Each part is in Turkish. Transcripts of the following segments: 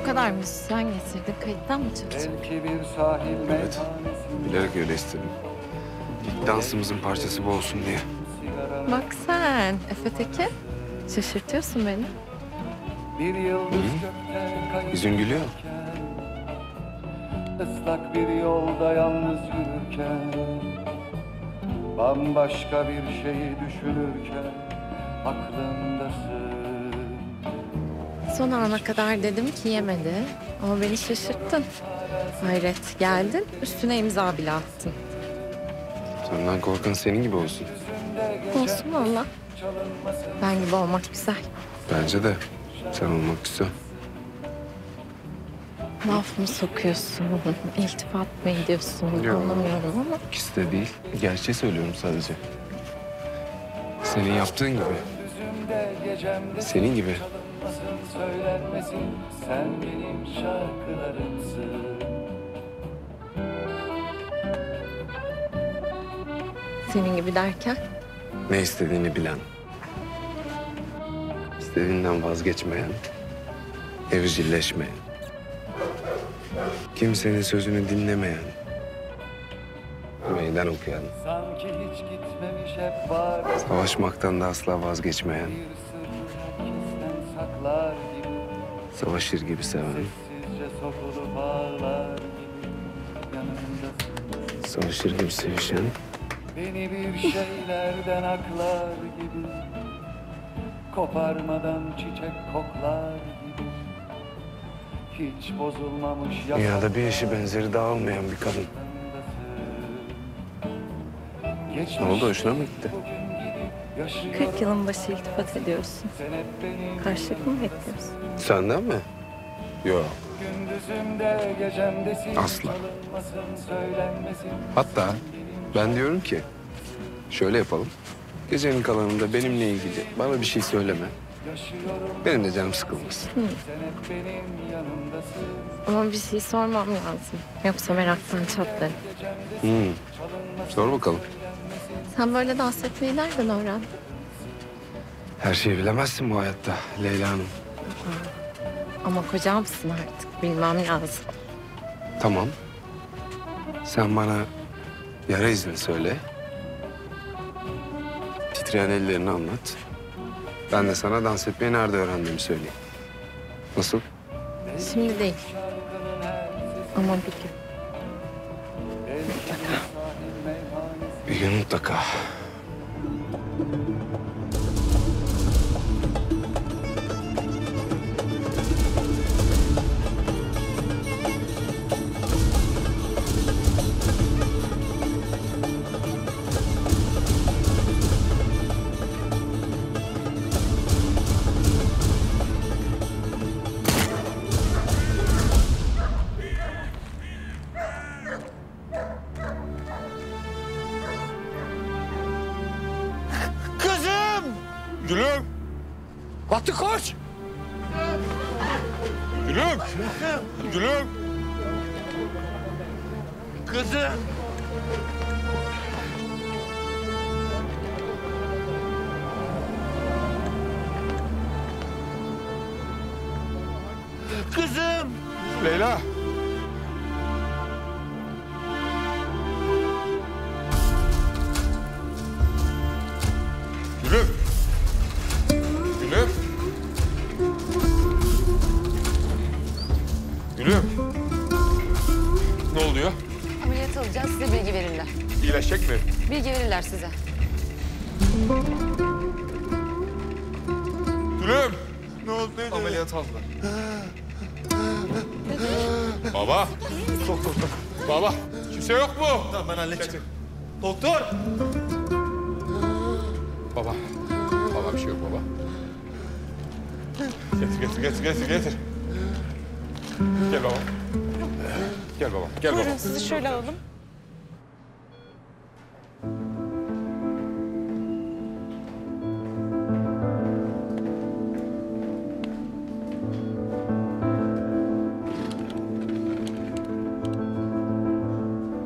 Bu kadar müzisyen getirdin, kayıttan mı çıktın? Evet, bilerek öyle istedim. İlk dansımızın parçası bu olsun diye. Bak sen, Efe Tekin, şaşırtıyorsun beni. Yüzün gülüyor. Islak bir yolda yalnız yürürken, bambaşka bir şeyi düşünürken aklımdasın. Son ana kadar dedim ki yemedi ama beni şaşırttın. Hayret, geldin üstüne imza bile attın. Senden korkan senin gibi olsun. Olsun valla. Ben gibi olmak güzel. Bence de. Sen olmak güzel. Laf mı sokuyorsun, iltifat mı ediyorsun, anlamıyorum ama... İkisi de değil, gerçeği söylüyorum sadece. Senin yaptığın gibi. Senin gibi. Sen benim şarkılarımsın. Senin gibi derken? Ne istediğini bilen. İstediğinden vazgeçmeyen, evcilleşmeyen. Kimsenin sözünü dinlemeyen, meydan okuyan, savaşmaktan da asla vazgeçmeyen, savaşır gibi seven, savaşır gibi sevişen, beni bir şeylerden aklar gibi, koparmadan çiçek koklar gibi. Hiç bozulmamış dünyada bir eşi benzeri dağılmayan bir kadın. Ne oldu, hoşuna mı gitti? 40 yılın başı iltifat ediyorsun. Karşılık mı bekliyorsun? Senden mi? Yok. Asla. Hatta ben diyorum ki şöyle yapalım. Gecenin kalanında benimle ilgili bana bir şey söyleme. Benim de canım sıkılmasın. Ama bir şey sormam lazım. Yoksa meraktan çatlarım. Sor bakalım. Sen böyle dans etmeyi nereden öğrendin? Her şeyi bilemezsin bu hayatta Leyla Hanım. Ama kocamsın artık. Bilmem lazım. Tamam. Sen bana yara izini söyle. Titreyen ellerini anlat. Ben de sana dans etmeyi nerede öğrendiğimi söyleyeyim. Nasıl? Şimdi değil. Ama bir gün. Mutlaka. Bir gün mutlaka. Gülüm! Batı koş! Gülüm! Gülüm! Kızım! Kızım! Leyla! Gülüm! Gülüm. Ne oluyor? Ameliyat alacağız. Size bilgi verirler. İyileşecek mi? Bilgi verirler size. Gülüm. Ne oldu? Ne ameliyat aldılar. Baba. Doktor. Baba. Kimse yok mu? Tamam, ben halledeceğim. Doktor. Baba. Baba bir şey yok baba. Getir. Gel baba. Gel baba. Buyurun sizi şöyle alalım.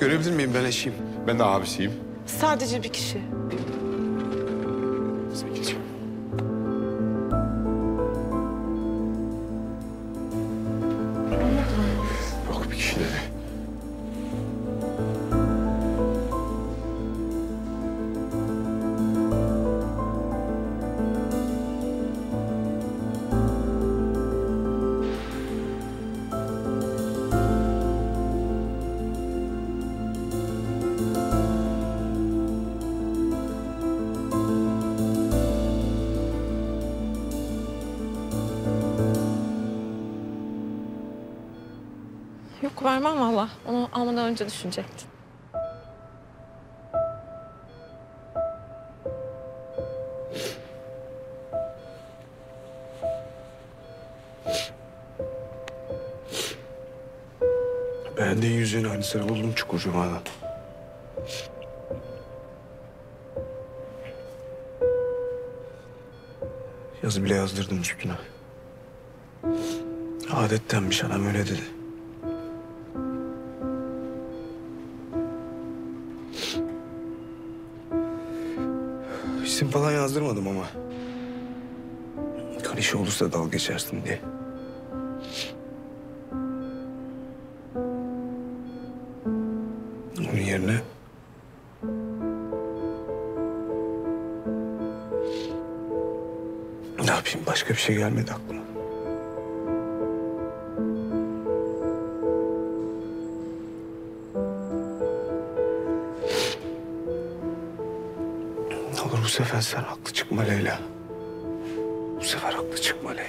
Görebilir miyim ben eşiyim? Ben de abisiyim. Sadece bir kişi. hakkı vermem valla. Onu almadan önce düşünecektin. Ben de yüzüğün aynısını buldum Çukurcuma'dan. Yazı bile yazdırdım üstüne. Adettenmiş, anam öyle dedi. İsim falan yazdırmadım ama. Kan işi olursa dalga geçersin diye. Onun yerine... Ne yapayım? Başka bir şey gelmedi aklıma. Olur bu sefer sen haklı çıkma Leyla. Bu sefer haklı çıkma Leyla.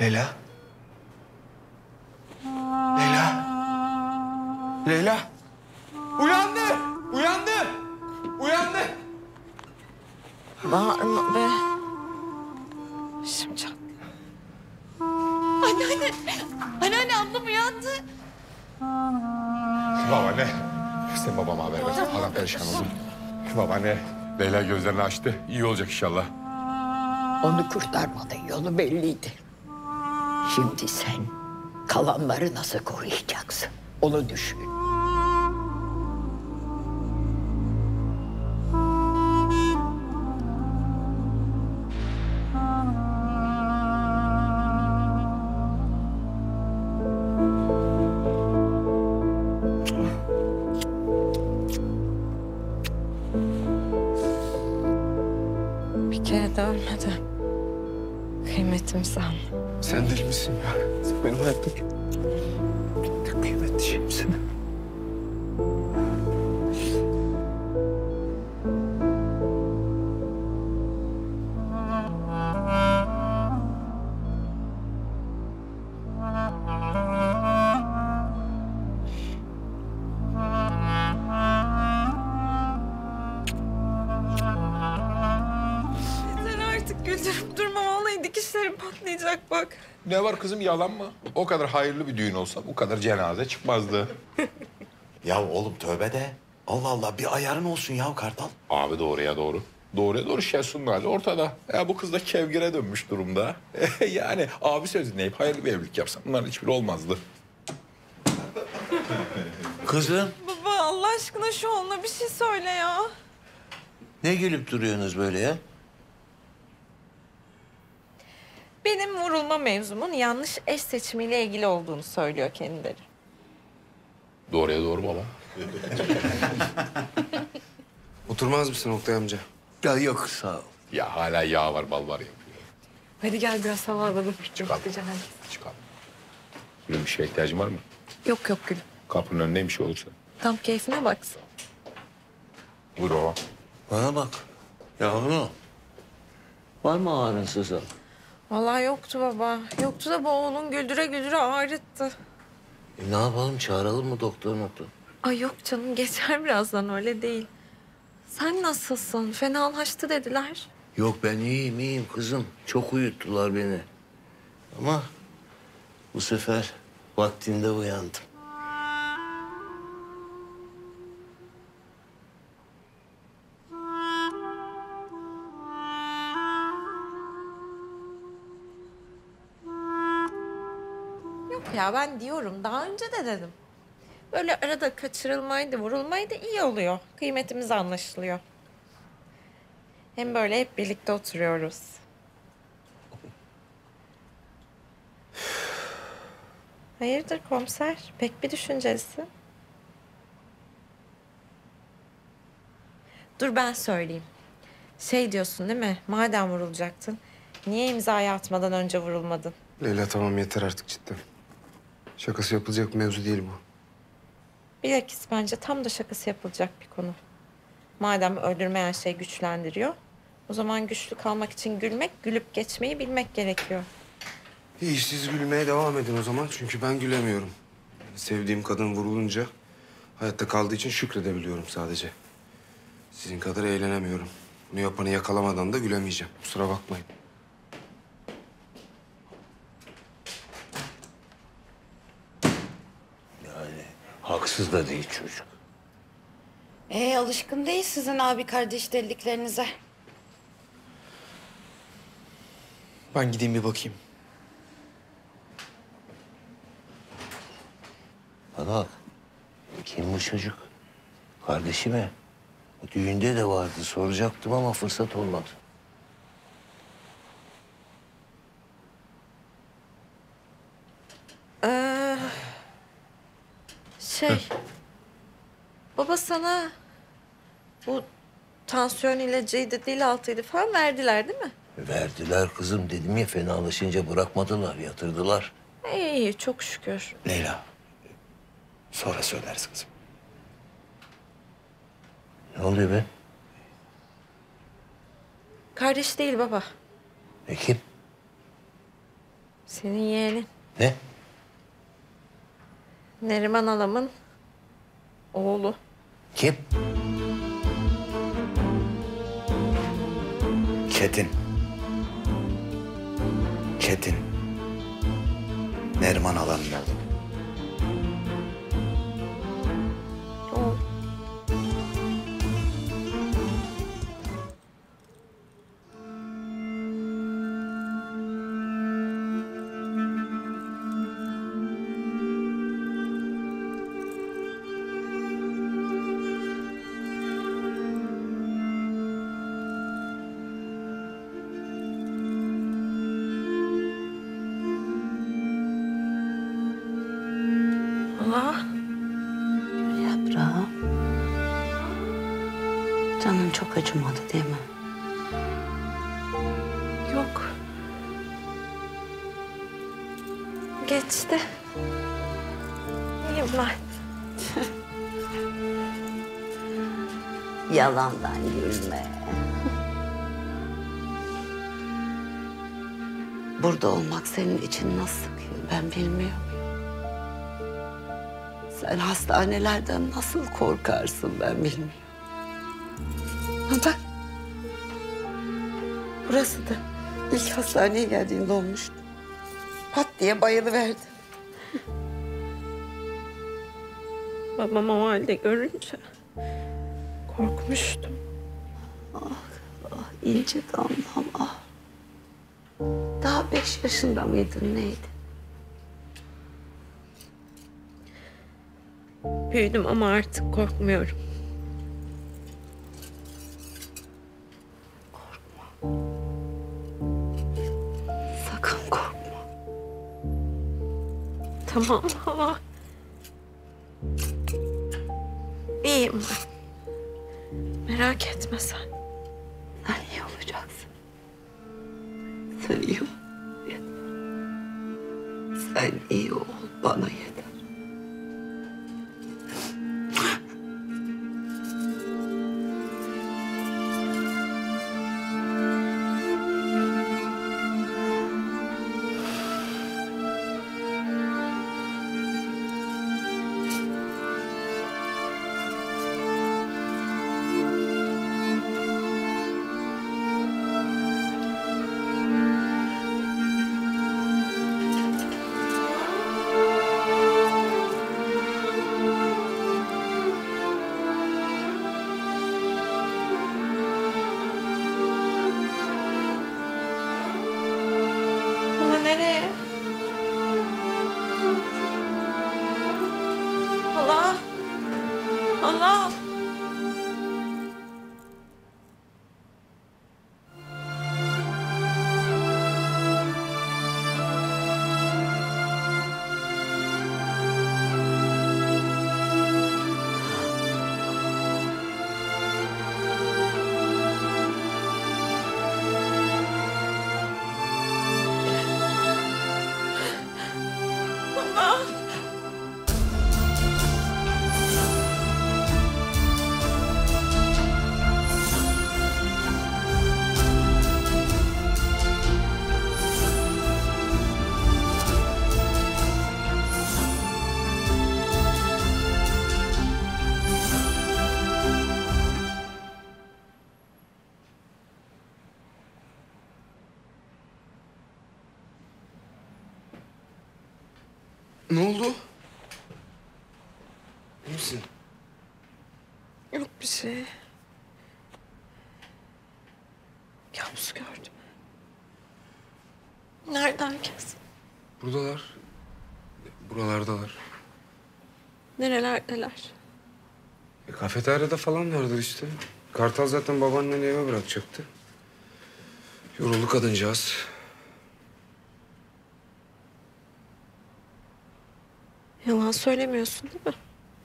Leyla. Leyla. Leyla. Uyandı. Uyandı. Uyandı. Bağırma be. Şimdi çat. Anneanne. Anneanne ablam uyandı. Babaanne. Sen babama haber ver. Adam perişan oldu. Babaanne. Leyla gözlerini açtı. İyi olacak inşallah. Onu kurtarmadın. Yolu belliydi. Şimdi sen kalanları nasıl koruyacaksın? Onu düşün. Bir kere de ölmedim. Kıymetimizi anla. Sen deli misin ya? Sen benim hayattaki kıymetli şeyimsin. Patlayacak bak. Ne var kızım, yalan mı? O kadar hayırlı bir düğün olsa bu kadar cenaze çıkmazdı. Ya oğlum tövbe de. Allah Allah, bir ayarın olsun ya Kartal. Abi doğruya doğru. Doğruya doğru Şersun'un hali ortada. Ya bu kız da kevgire dönmüş durumda. Yani abi söz dinleyip hayırlı bir evlilik yapsam bunların hiçbiri olmazdı. Kızım. Baba Allah aşkına şu onunla bir şey söyle ya. Ne gülüp duruyorsunuz böyle ya? Benim vurulma mevzumun yanlış eş seçimiyle ilgili olduğunu söylüyor kendileri. Doğruya doğru baba. Oturmaz mısın Oktay amca? Ya yok sağ ol. Ya hala yağ var bal var yapıyor. Hadi gel biraz hava alalım. Çıkalım. Çıkalım. Gülüm bir şeye ihtiyacın var mı? Yok yok gülüm. Kapının önündeyim bir şey olursa. Tam keyfine baksın. Buyur baba. Bana bak. Yavrum. Var mı ağrınsız al? Vallahi yoktu baba. Yoktu da bu oğlun güldüre güldüre ağrıttı. Ne yapalım? Çağıralım mı doktor? Ay yok canım. Geçer birazdan, öyle değil. Sen nasılsın? Fenalaştı dediler. Yok ben iyiyim kızım. Çok uyuttular beni. Ama bu sefer vaktinde uyandım. Ya ben diyorum, daha önce de dedim. Böyle arada kaçırılmaydı, vurulmaydı iyi oluyor. Kıymetimiz anlaşılıyor. Hem böyle hep birlikte oturuyoruz. Hayırdır komiser? Pek bir düşüncesi. Dur ben söyleyeyim. Şey diyorsun değil mi? Madem vurulacaktın, niye imzayı atmadan önce vurulmadın? Leyla tamam yeter artık cidden. Şakası yapılacak bir mevzu değil bu. Bilakis bence tam da şakası yapılacak bir konu. Madem öldürmeyen şey güçlendiriyor, o zaman güçlü kalmak için gülmek, gülüp geçmeyi bilmek gerekiyor. İyi, siz gülmeye devam edin o zaman çünkü ben gülemiyorum. Sevdiğim kadın vurulunca hayatta kaldığı için şükredebiliyorum sadece. Sizin kadar eğlenemiyorum. Bunu yapanı yakalamadan da gülemeyeceğim. Kusura bakmayın. Yani haksız da değil çocuk. Alışkın değil sizin abi kardeş deliklerinize. Ben gideyim bir bakayım. Bana bak. Kim bu çocuk? Kardeşi mi? Düğünde de vardı. Soracaktım ama fırsat olmadı. Baba sana bu tansiyon ilacıydı, dil altıydı falan verdiler değil mi? Verdiler kızım. Dedim ya fenalaşınca bırakmadılar, yatırdılar. İyi, çok şükür. Leyla, sonra söylersin kızım. Ne oluyor be? Kardeş değil baba. E kim? Senin yeğenin. Ne? Neriman halamın oğlu. Kim? Çetin. Çetin. Neriman halanın oğlu. Canın çok acımadı değil mi? Yok. Geçti. İyiyim ben. Yalandan gülme. Burada olmak senin için nasıl sıkıyor ben bilmiyorum. Sen hastanelerden nasıl korkarsın ben bilmiyorum. Bak, burası da ilk hastaneye geldiğinde olmuştu. Pat diye bayılıverdi. Babam o halde görünce korkmuştum. Ah, ah ince damlam ah. Daha 5 yaşında mıydın neydi? Büyüdüm ama artık korkmuyorum. Tamam ama iyiyim ben. Merak etme sen. Sen iyi olacaksın. Sen iyi ol. Yeter. Sen iyi ol bana yeter. Ne oldu? İyi misin? Yok bir şey. Kabus gördüm. Nerede herkes? Buradalar. Buralardalar. Nerelerdeler? Kafeteryada falan vardır işte. Kartal zaten babaanneni eve bırakacaktı. Yoruldu kadıncağız. Yalan söylemiyorsun değil mi?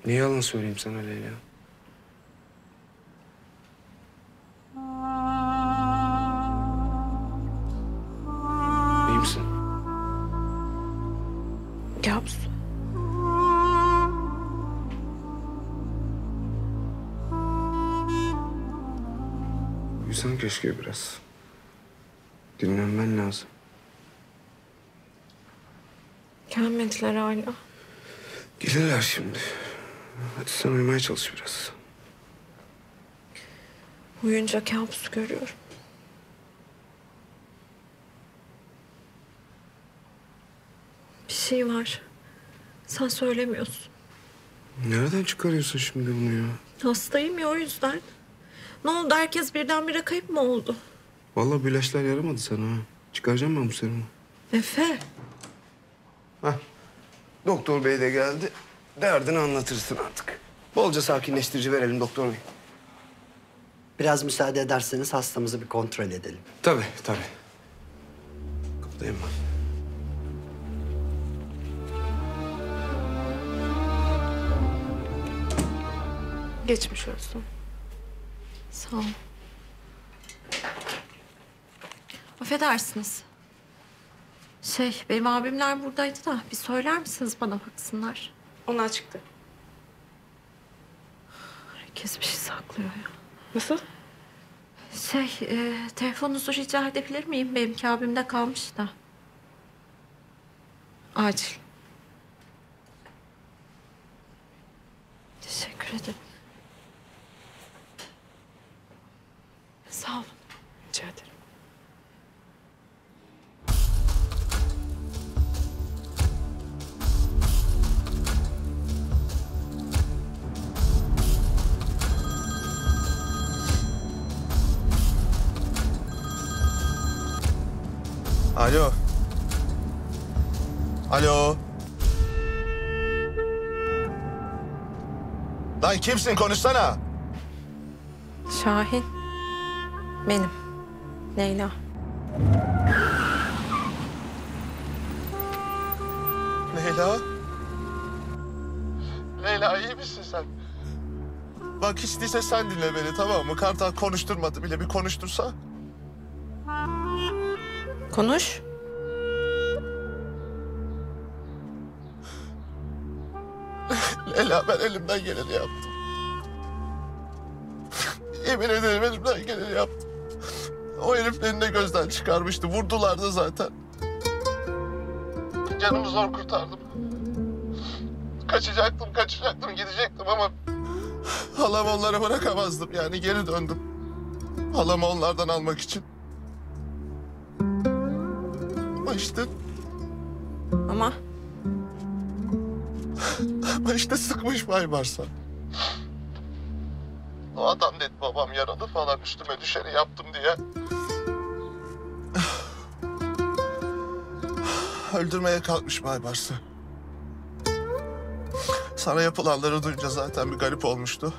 Niye yalan söyleyeyim sana Leyla? İyi misin? Kabus. Uyusan keşke biraz. Dinlenmen lazım. Gelmediler hala. Gelirler şimdi. Hadi sen uyumaya çalış biraz. Uyuyunca kabus görüyorum. Bir şey var. Sen söylemiyorsun. Nereden çıkarıyorsun şimdi bunu ya? Hastayım ya o yüzden. Ne oldu? Herkes birdenbire kayıp mı oldu? Vallahi bu ilaçlar yaramadı sana ha. Çıkaracağım ben bu serumu. Efe. Hah. Doktor bey de geldi. Derdini anlatırsın artık. Bolca sakinleştirici verelim doktor bey. Biraz müsaade ederseniz hastamızı bir kontrol edelim. Tabii, tabii. Kapıdayım ben. Geçmiş olsun. Sağ ol. Affedersiniz. Benim abimler buradaydı da bir söyler misiniz bana baksınlar? Ona çıktı. Herkes bir şey saklıyor ya. Nasıl? Telefonunuzu rica edebilir miyim? Benimki abimde kalmış da. Acil. Teşekkür ederim. Sağ olun. Rica ederim. Alo. Alo. Lan kimsin? Konuşsana. Şahin. Benim. Leyla. Leyla? Leyla iyi misin sen? Bak hiç değilse sen dinle beni tamam mı? Kartal konuşturmadı bile. Bir konuştursa. Konuş. Leyla ben elimden geleni yaptım. Yemin ederim elimden geleni yaptım. O heriflerini de gözden çıkarmıştı. Vurdular da zaten. Canımı zor kurtardım. Kaçacaktım, gidecektim ama... Halamı onlara bırakamazdım yani. Geri döndüm. Halamı onlardan almak için. Ama işte sıkmış Baybars'a. O adam dedi babam yaralı falan üstüme düşeni yaptım diye. Öldürmeye kalkmış Baybars'ı. Sana yapılanları duyunca zaten bir garip olmuştu.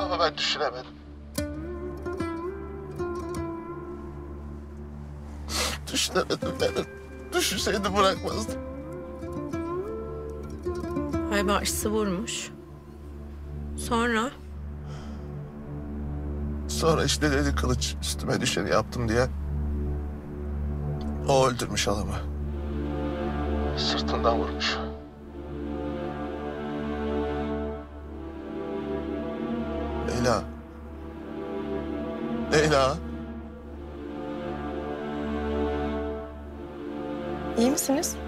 Ama ben düşünemedim. Düşünemedim beni. Düşünseydim bırakmazdım. Baybars'ı vurmuş. Sonra? Sonra işte dedi Kılıç üstüme düşeni yaptım diye. O öldürmüş adamı. Sırtından vurmuş. Leyla. Leyla. İyi misiniz?